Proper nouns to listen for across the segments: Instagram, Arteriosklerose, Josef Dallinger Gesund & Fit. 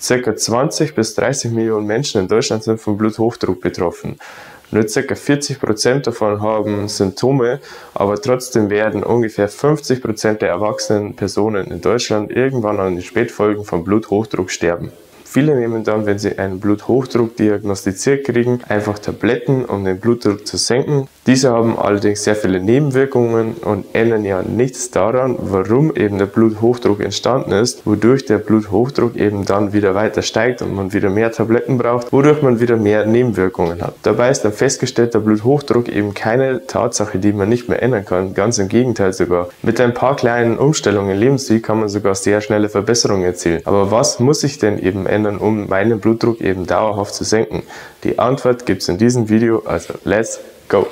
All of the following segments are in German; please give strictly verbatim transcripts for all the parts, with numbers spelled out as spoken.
Circa zwanzig bis dreißig Millionen Menschen in Deutschland sind von Bluthochdruck betroffen. Nur circa vierzig Prozent davon haben Symptome, aber trotzdem werden ungefähr fünfzig Prozent der erwachsenen Personen in Deutschland irgendwann an den Spätfolgen von Bluthochdruck sterben. Viele nehmen dann, wenn sie einen Bluthochdruck diagnostiziert kriegen, einfach Tabletten, um den Blutdruck zu senken. Diese haben allerdings sehr viele Nebenwirkungen und ändern ja nichts daran, warum eben der Bluthochdruck entstanden ist, wodurch der Bluthochdruck eben dann wieder weiter steigt und man wieder mehr Tabletten braucht, wodurch man wieder mehr Nebenwirkungen hat. Dabei ist dann festgestellter Bluthochdruck eben keine Tatsache, die man nicht mehr ändern kann, ganz im Gegenteil sogar. Mit ein paar kleinen Umstellungen im Lebensstil kann man sogar sehr schnelle Verbesserungen erzielen. Aber was muss ich denn eben ändern, um meinen Blutdruck eben dauerhaft zu senken? Die Antwort gibt es in diesem Video, also let's go!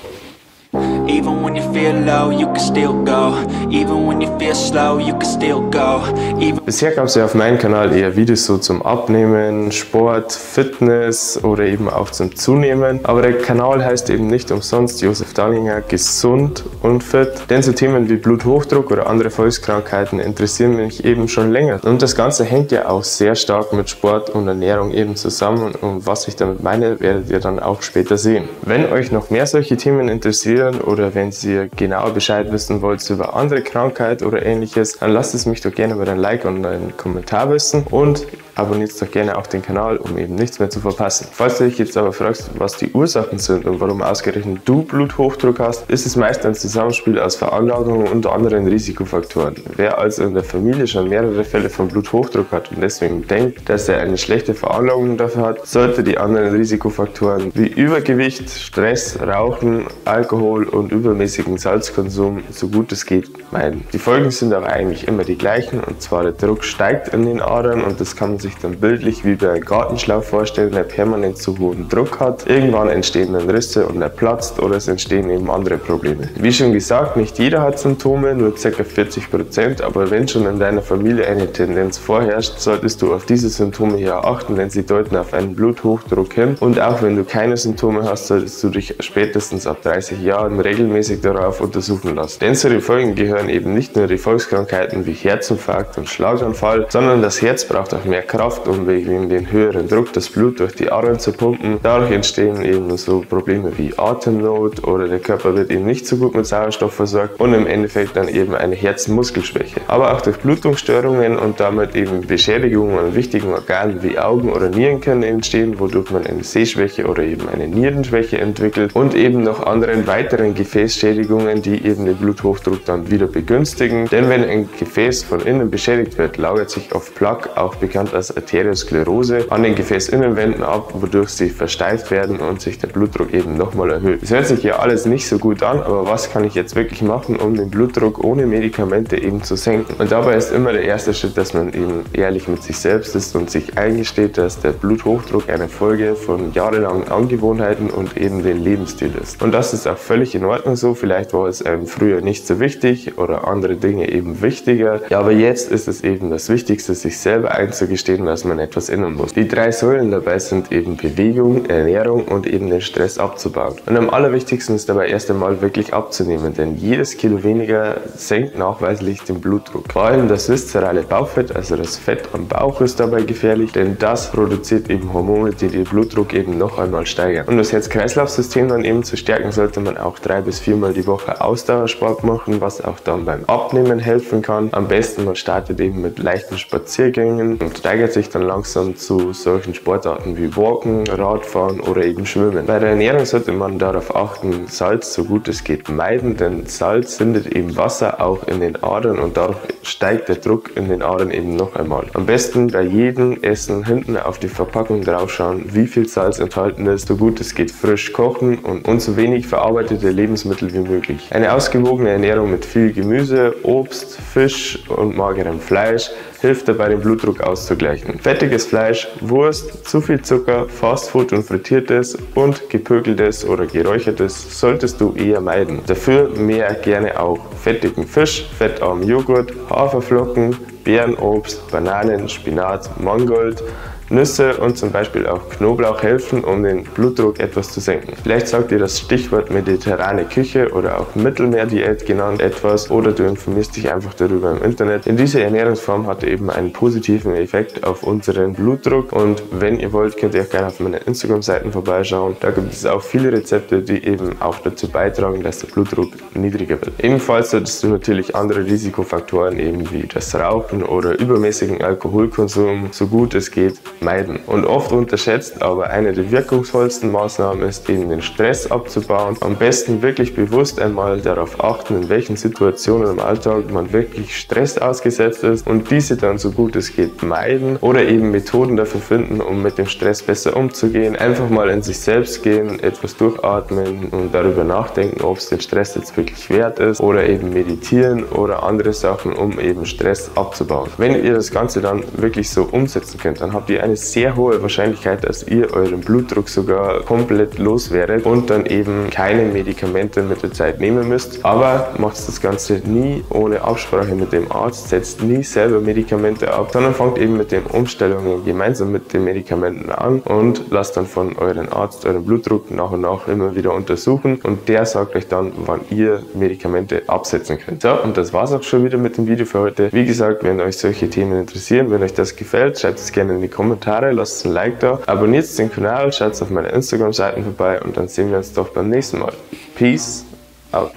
Even when you feel low, you can still go. Even when you feel slow, you can still go. Even Bisher gab es ja auf meinem Kanal eher Videos so zum Abnehmen, Sport, Fitness oder eben auch zum Zunehmen. Aber der Kanal heißt eben nicht umsonst Josef Dallinger Gesund und Fit. Denn so Themen wie Bluthochdruck oder andere Volkskrankheiten interessieren mich eben schon länger. Und das Ganze hängt ja auch sehr stark mit Sport und Ernährung eben zusammen. Und was ich damit meine, werdet ihr dann auch später sehen. Wenn euch noch mehr solche Themen interessieren, oder wenn ihr genau Bescheid wissen wollt über andere Krankheiten oder ähnliches, dann lasst es mich doch gerne über ein Like und einen Kommentar wissen und abonniert doch gerne auch den Kanal, um eben nichts mehr zu verpassen. Falls du dich jetzt aber fragst, was die Ursachen sind und warum ausgerechnet du Bluthochdruck hast, ist es meist ein Zusammenspiel aus Veranlagungen und anderen Risikofaktoren. Wer also in der Familie schon mehrere Fälle von Bluthochdruck hat und deswegen denkt, dass er eine schlechte Veranlagung dafür hat, sollte die anderen Risikofaktoren wie Übergewicht, Stress, Rauchen, Alkohol und übermäßigen Salzkonsum so gut es geht meiden. Die Folgen sind aber eigentlich immer die gleichen, und zwar der Druck steigt in den Adern, und das kann man sich dann bildlich wie bei einem Gartenschlauch vorstellen, der permanent zu hohen Druck hat. Irgendwann entstehen dann Risse und er platzt, oder es entstehen eben andere Probleme. Wie schon gesagt, nicht jeder hat Symptome, nur ca. vierzig Prozent, aber wenn schon in deiner Familie eine Tendenz vorherrscht, solltest du auf diese Symptome hier achten, denn sie deuten auf einen Bluthochdruck hin, und auch wenn du keine Symptome hast, solltest du dich spätestens ab dreißig Jahren regelmäßig darauf untersuchen lassen. Denn zu den Folgen gehören eben nicht nur die Volkskrankheiten wie Herzinfarkt und Schlaganfall, sondern das Herz braucht auch mehr Kraft, um wegen den höheren Druck das Blut durch die Adern zu pumpen. Dadurch entstehen eben so Probleme wie Atemnot, oder der Körper wird eben nicht so gut mit Sauerstoff versorgt und im Endeffekt dann eben eine Herzmuskelschwäche. Aber auch durch Blutungsstörungen und damit eben Beschädigungen an wichtigen Organen wie Augen oder Nieren können entstehen, wodurch man eine Sehschwäche oder eben eine Nierenschwäche entwickelt, und eben noch anderen weiteren Gefäßschädigungen, die eben den Bluthochdruck dann wieder begünstigen. Denn wenn ein Gefäß von innen beschädigt wird, lagert sich oft Plaque, auch bekannt als Arteriosklerose, an den Gefäßinnenwänden ab, wodurch sie versteift werden und sich der Blutdruck eben nochmal erhöht. Es hört sich ja alles nicht so gut an, aber was kann ich jetzt wirklich machen, um den Blutdruck ohne Medikamente eben zu senken? Und dabei ist immer der erste Schritt, dass man eben ehrlich mit sich selbst ist und sich eingesteht, dass der Bluthochdruck eine Folge von jahrelangen Angewohnheiten und eben den Lebensstil ist. Und das ist auch völlig in Ordnung so, vielleicht war es einem früher nicht so wichtig oder andere Dinge eben wichtiger. Ja, aber jetzt ist es eben das Wichtigste, sich selber einzugestehen, dass man etwas ändern muss. Die drei Säulen dabei sind eben Bewegung, Ernährung und eben den Stress abzubauen. Und am allerwichtigsten ist dabei erst einmal wirklich abzunehmen, denn jedes Kilo weniger senkt nachweislich den Blutdruck. Vor allem das viszerale Bauchfett, also das Fett am Bauch, ist dabei gefährlich, denn das produziert eben Hormone, die den Blutdruck eben noch einmal steigern. Um das Herz-Kreislauf-System dann eben zu stärken, sollte man auch auch drei bis viermal die Woche Ausdauersport machen, was auch dann beim Abnehmen helfen kann. Am besten man startet eben mit leichten Spaziergängen und steigert sich dann langsam zu solchen Sportarten wie Walken, Radfahren oder eben Schwimmen. Bei der Ernährung sollte man darauf achten, Salz so gut es geht meiden, denn Salz bindet eben Wasser auch in den Adern und dadurch steigt der Druck in den Adern eben noch einmal. Am besten bei jedem Essen hinten auf die Verpackung drauf schauen, wie viel Salz enthalten ist, so gut es geht frisch kochen und so wenig verarbeitet Lebensmittel wie möglich. Eine ausgewogene Ernährung mit viel Gemüse, Obst, Fisch und magerem Fleisch hilft dabei, den Blutdruck auszugleichen. Fettiges Fleisch, Wurst, zu viel Zucker, Fastfood und frittiertes und gepökeltes oder geräuchertes solltest du eher meiden. Dafür mehr gerne auch fettigen Fisch, fettarmen Joghurt, Haferflocken, Beerenobst, Bananen, Spinat, Mangold, Nüsse und zum Beispiel auch Knoblauch helfen, um den Blutdruck etwas zu senken. Vielleicht sagt dir das Stichwort mediterrane Küche oder auch Mittelmeerdiät genannt etwas oder du informierst dich einfach darüber im Internet. In dieser Ernährungsform hat eben einen positiven Effekt auf unseren Blutdruck und wenn ihr wollt, könnt ihr auch gerne auf meinen Instagram-Seiten vorbeischauen. Da gibt es auch viele Rezepte, die eben auch dazu beitragen, dass der Blutdruck niedriger wird. Ebenfalls solltest du natürlich andere Risikofaktoren eben wie das Rauchen oder übermäßigen Alkoholkonsum so gut es geht meiden. Und oft unterschätzt, aber eine der wirkungsvollsten Maßnahmen ist, eben den Stress abzubauen. Am besten wirklich bewusst einmal darauf achten, in welchen Situationen im Alltag man wirklich Stress ausgesetzt ist und diese dann so gut es geht meiden oder eben Methoden dafür finden, um mit dem Stress besser umzugehen. Einfach mal in sich selbst gehen, etwas durchatmen und darüber nachdenken, ob es den Stress jetzt wirklich wert ist oder eben meditieren oder andere Sachen, um eben Stress abzubauen. Wenn ihr das Ganze dann wirklich so umsetzen könnt, dann habt ihr eine sehr hohe Wahrscheinlichkeit, dass ihr euren Blutdruck sogar komplett los werdet und dann eben keine Medikamente mit der Zeit nehmen müsst. Aber macht das Ganze nie ohne Absprache mit dem Arzt, setzt nie selber Medikamente ab, sondern fangt eben mit den Umstellungen gemeinsam mit den Medikamenten an und lasst dann von eurem Arzt euren Blutdruck nach und nach immer wieder untersuchen und der sagt euch dann, wann ihr Medikamente absetzen könnt. So, und das war es auch schon wieder mit dem Video für heute. Wie gesagt, wenn euch solche Themen interessieren, wenn euch das gefällt, schreibt es gerne in die Kommentare. Kommentare, lasst ein Like da, abonniert den Kanal, schaut auf meine Instagram-Seiten vorbei und dann sehen wir uns doch beim nächsten Mal. Peace out.